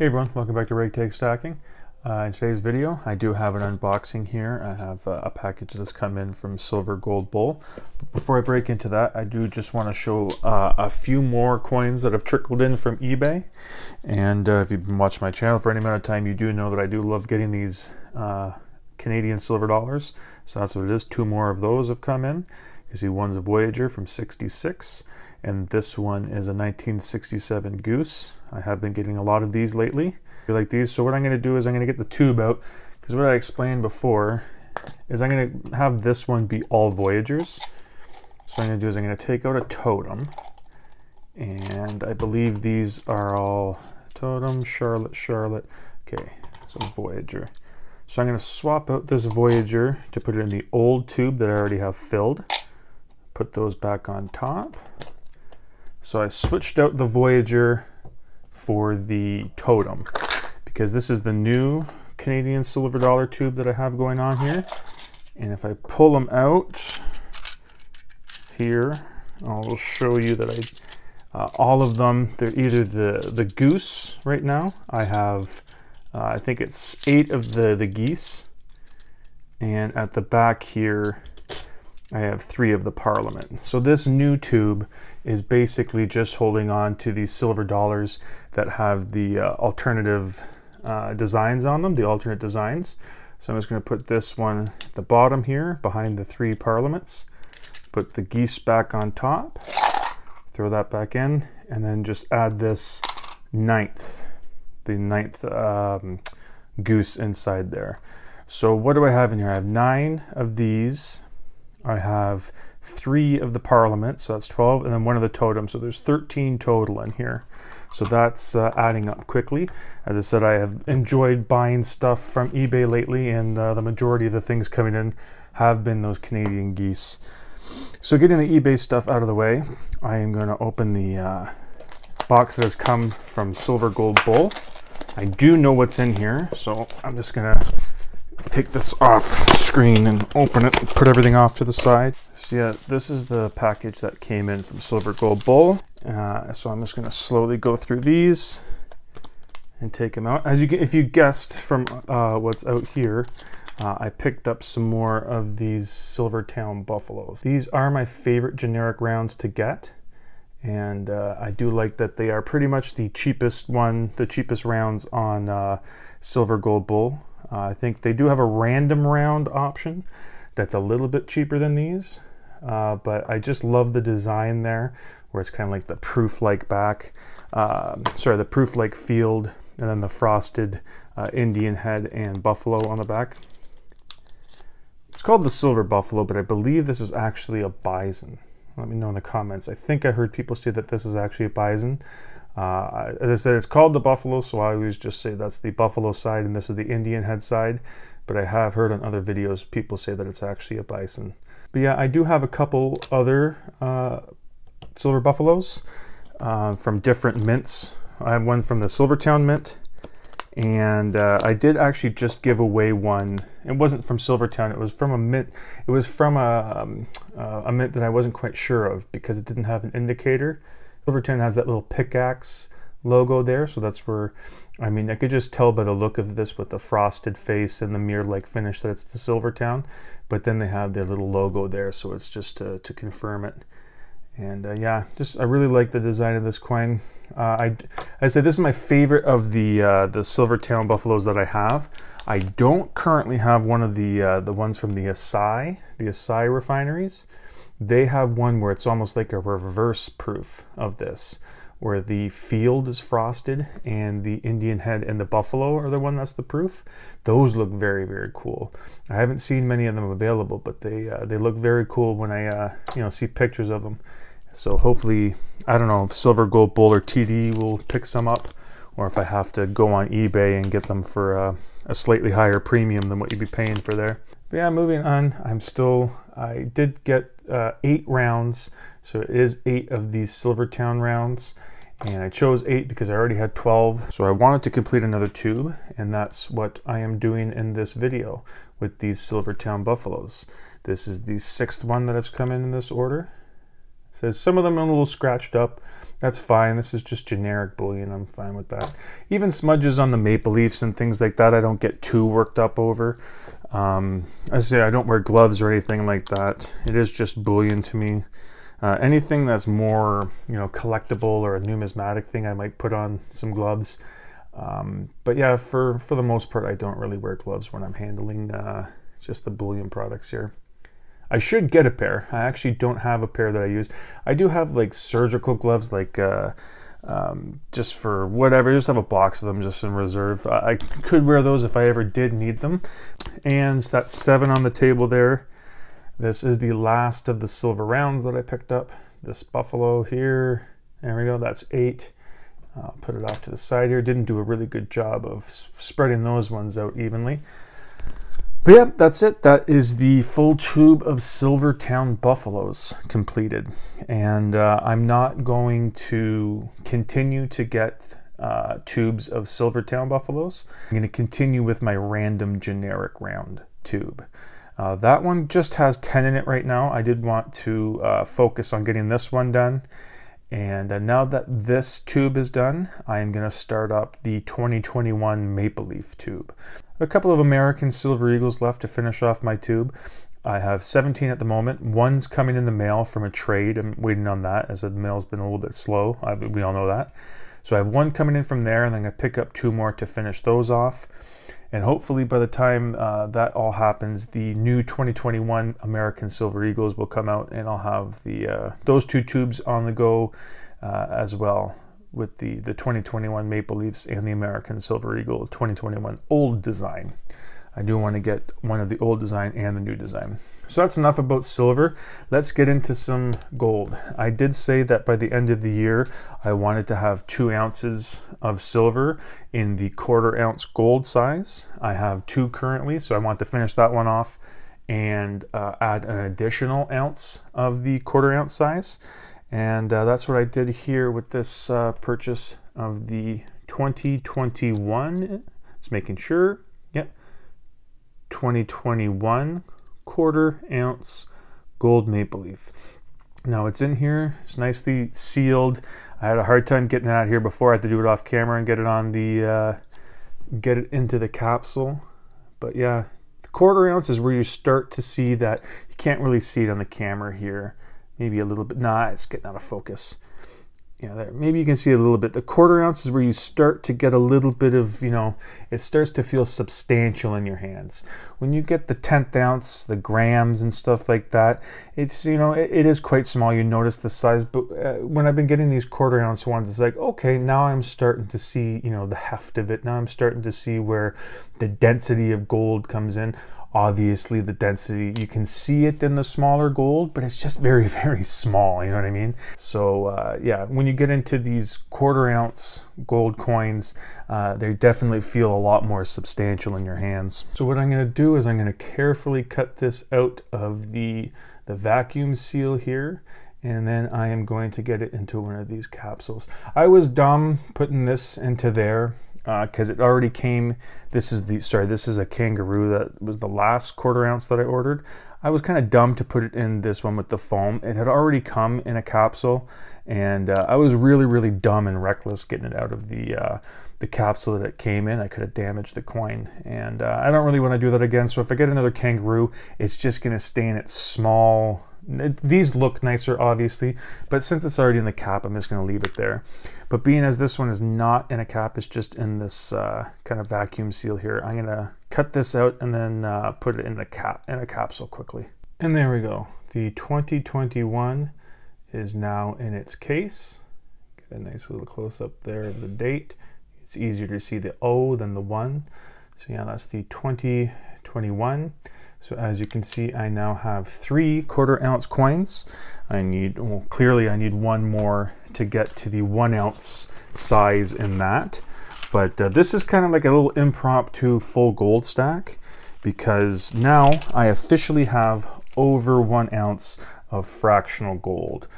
Hey everyone, welcome back to Ragtag Stacking. In today's video, I do have an unboxing here. I have a package that's come in from Silver Gold Bull. But before I break into that, I do just want to show a few more coins that have trickled in from eBay. And if you've been watching my channel for any amount of time, you do know that I do love getting these Canadian silver dollars. So that's what it is. Two more of those have come in. You see one's a Voyager from 66. And this one is a 1967 Goose. I have been getting a lot of these lately. I like these. So what I'm going to do is I'm going to get the tube out, because what I explained before is I'm going to have this one be all Voyagers. So what I'm going to do is I'm going to take out a totem, and I believe these are all totem, Charlotte. Okay, so Voyager. So I'm going to swap out this Voyager to put it in the old tube that I already have filled. Put those back on top. So I switched out the Voyager for the totem, because this is the new Canadian silver dollar tube that I have going on here. And if I pull them out here, I'll show you that all of them, they're either the goose right now. I have, I think it's 8 of the geese. And at the back here, I have 3 of the Parliament. So this new tube is basically just holding on to these silver dollars that have the alternative designs on them, the alternate designs. So I'm just going to put this one at the bottom here, behind the 3 Parliaments. Put the geese back on top, throw that back in, and then just add this 9th goose inside there. So what do I have in here? I have 9 of these. I have 3 of the Parliament, so that's 12, and then 1 of the totem, so there's 13 total in here. So that's adding up quickly. As I said, I have enjoyed buying stuff from eBay lately, and the majority of the things coming in have been those Canadian geese. So getting the eBay stuff out of the way, I am going to open the box that has come from Silver Gold Bull. I do know what's in here, so I'm just going to take this off screen and open it and put everything off to the side. So yeah, this is the package that came in from Silver Gold Bull. So I'm just going to slowly go through these and take them out. As you, if you guessed from what's out here, I picked up some more of these Silvertown Buffaloes. These are my favorite generic rounds to get, and I do like that they are pretty much the cheapest one, the cheapest rounds on Silver Gold Bull. I think they do have a random round option that's a little bit cheaper than these, but I just love the design there, where it's kind of like the proof-like back, the proof-like field, and then the frosted Indian head and buffalo on the back. It's called the silver buffalo, but I believe this is actually a bison. Let me know in the comments. I think I heard people say that this is actually a bison. As I said, it's called the buffalo, so I always just say that's the buffalo side and this is the Indian head side, but I have heard on other videos people say that it's actually a bison. But yeah, I do have a couple other silver buffaloes from different mints. I have one from the Silvertown mint, and I did actually just give away one. It wasn't from Silvertown, it was from a mint. It was from a mint that I wasn't quite sure of, because it didn't have an indicator. Silvertown has that little pickaxe logo there, so that's where, I mean, I could just tell by the look of this with the frosted face and the mirror-like finish that it's the Silvertown, but then they have their little logo there, so it's just to confirm it. And yeah, just I really like the design of this coin. I said this is my favorite of the Silvertown buffaloes that I have. I don't currently have one of the ones from the Asai refineries. They have one where it's almost like a reverse proof of this, where the field is frosted and the Indian head and the buffalo are the one that's the proof. Those look very, very cool. I haven't seen many of them available, but they look very cool when I see pictures of them. So hopefully, I don't know if Silver Gold Bull or TD will pick some up, or if I have to go on eBay and get them for a slightly higher premium than what you'd be paying for there. But yeah, moving on, I did get 8 rounds, so it is 8 of these Silvertown rounds, and I chose 8 because I already had 12, so I wanted to complete another tube, and that's what I am doing in this video with these Silvertown buffaloes. This is the 6th one that has come in this order. It says some of them are a little scratched up. That's fine. This is just generic bullion. I'm fine with that. Even smudges on the Maple Leafs and things like that, I don't get too worked up over. I say I don't wear gloves or anything like that. It is just bullion to me. Anything that's more, you know, collectible or a numismatic thing, I might put on some gloves. But yeah, for the most part, I don't really wear gloves when I'm handling just the bullion products here. I should get a pair. I actually don't have a pair that I use. I do have like surgical gloves, like just for whatever. I just have a box of them just in reserve. I could wear those if I ever did need them. And that's 7 on the table there. This is the last of the silver rounds that I picked up. This buffalo here, there we go, that's 8. I'll put it off to the side here. Didn't do a really good job of spreading those ones out evenly. But yeah, that's it. That is the full tube of Silvertown Buffaloes completed. And I'm not going to continue to get tubes of Silvertown Buffaloes. I'm going to continue with my random generic round tube. That one just has 10 in it right now. I did want to focus on getting this one done. And now that this tube is done, I am going to start up the 2021 Maple Leaf tube. A couple of American Silver Eagles left to finish off my tube. I have 17 at the moment. One's coming in the mail from a trade. I'm waiting on that as the mail's been a little bit slow. We all know that. So I have one coming in from there, and I'm going to pick up 2 more to finish those off. And hopefully by the time that all happens, the new 2021 American Silver Eagles will come out, and I'll have the those 2 tubes on the go as well, with the 2021 Maple Leafs and the American Silver Eagle 2021 old design. I do want to get one of the old design and the new design. So that's enough about silver. Let's get into some gold. I did say that by the end of the year, I wanted to have 2 ounces of silver in the 1/4 ounce gold size. I have 2 currently, so I want to finish that one off and add an additional ounce of the 1/4 ounce size. And that's what I did here with this purchase of the 2021. Just making sure, yep. 2021 1/4 ounce gold Maple Leaf. Now it's in here, it's nicely sealed. I had a hard time getting it out here before. I had to do it off camera and get it on the get it into the capsule. But yeah, the 1/4 ounce is where you start to see that. You can't really see it on the camera here. Maybe a little bit, nah, it's getting out of focus. Yeah, there, maybe you can see a little bit. The 1/4 ounce is where you start to get a little bit of, you know, it starts to feel substantial in your hands. When you get the 1/10 ounce, the grams and stuff like that, it's, you know, it is quite small. You notice the size, but when I've been getting these 1/4 ounce ones, it's like, okay, now I'm starting to see, you know, the heft of it. Now I'm starting to see where the density of gold comes in. Obviously the density, you can see it in the smaller gold, but it's just very, very small, you know what I mean? So yeah, when you get into these 1/4 ounce gold coins, they definitely feel a lot more substantial in your hands. So what I'm gonna do is I'm gonna carefully cut this out of the vacuum seal here, and then I am going to get it into one of these capsules. I was dumb putting this into there, because it already came. This is the, sorry, this is a kangaroo. That was the last 1/4 ounce that I ordered. I was kind of dumb to put it in this one with the foam. It had already come in a capsule, and I was really, really dumb and reckless getting it out of the capsule that it came in. I could have damaged the coin, and I don't really want to do that again. So if I get another kangaroo, it's just going to stay in its small. These look nicer, obviously, but since it's already in the cap, I'm just going to leave it there. But being as this one is not in a cap, it's just in this kind of vacuum seal here, I'm going to cut this out and then put it in the cap, in a capsule quickly. And there we go. The 2021 is now in its case. Get a nice little close-up there of the date. It's easier to see the O than the 1. So yeah, that's the 2021. So as you can see, I now have 3 1/4 ounce coins. I need, well, clearly I need 1 more to get to the 1 ounce size in that. But this is kind of like a little impromptu full gold stack, because now I officially have over 1 ounce of fractional gold.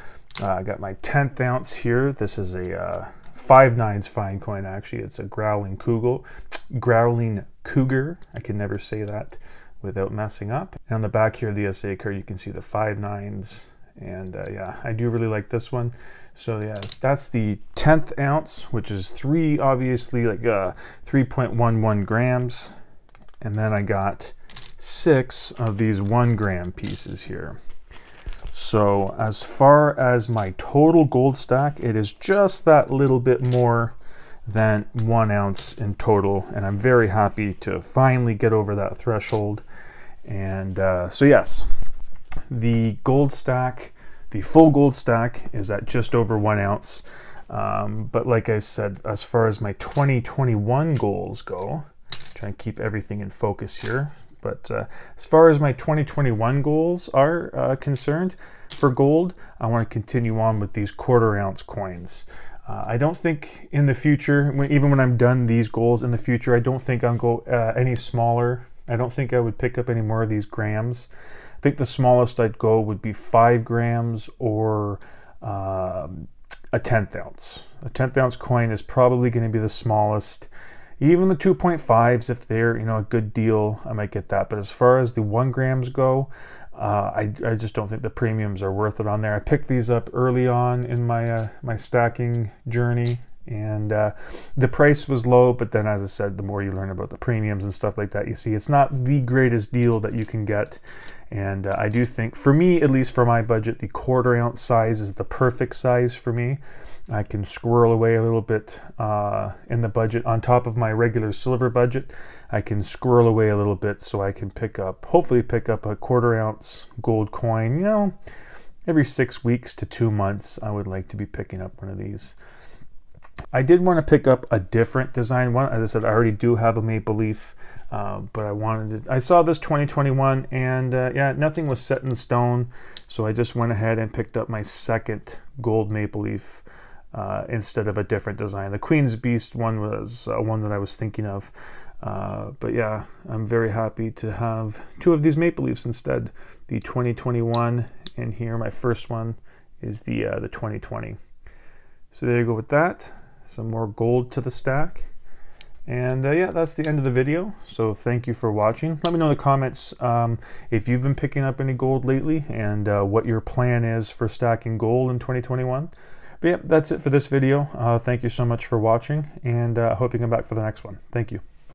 I got my 1/10 ounce here. This is a 5/9 fine coin, actually. It's a growling cougar. I can never say that without messing up. And on the back here of the Asai card, you can see the 5/9 And yeah, I do really like this one. So yeah, that's the 10th ounce, which is three, obviously, like 3.11 grams. And then I got 6 of these 1 gram pieces here. So as far as my total gold stack, it is just that little bit more than 1 ounce in total. And I'm very happy to finally get over that threshold. And so yes, the gold stack, the full gold stack, is at just over 1 ounce. But like I said, as far as my 2021 goals go, trying to keep everything in focus here. But as far as my 2021 goals are concerned for gold, I want to continue on with these quarter-ounce coins. I don't think in the future, even when I'm done these goals in the future, I don't think I'll go any smaller. I don't think I would pick up any more of these grams. I think the smallest I'd go would be 5 grams or a 10th ounce. A 10th ounce coin is probably going to be the smallest. Even the 2.5s, if they're, you know, a good deal, I might get that. But as far as the 1 grams go, I just don't think the premiums are worth it on there. I picked these up early on in my my stacking journey, and the price was low. But then, as I said, the more you learn about the premiums and stuff like that, you see it's not the greatest deal that you can get. And I do think, for me, at least for my budget, the quarter ounce size is the perfect size for me. I can squirrel away a little bit in the budget. On top of my regular silver budget, I can squirrel away a little bit so I can pick up, hopefully pick up a quarter ounce gold coin. You know, every 6 weeks to 2 months, I would like to be picking up one of these. I did want to pick up a different design one. As I said, I already do have a Maple Leaf. But I wanted to, I saw this 2021 and yeah, nothing was set in stone. So I just went ahead and picked up my second gold Maple Leaf instead of a different design. The Queen's Beast one was one that I was thinking of. But yeah, I'm very happy to have 2 of these Maple Leafs instead. The 2021 and here my first one is the 2020. So there you go with that. Some more gold to the stack. And yeah, that's the end of the video. So thank you for watching. Let me know in the comments if you've been picking up any gold lately and what your plan is for stacking gold in 2021. But yeah, that's it for this video. Thank you so much for watching, and I hope you come back for the next one. Thank you.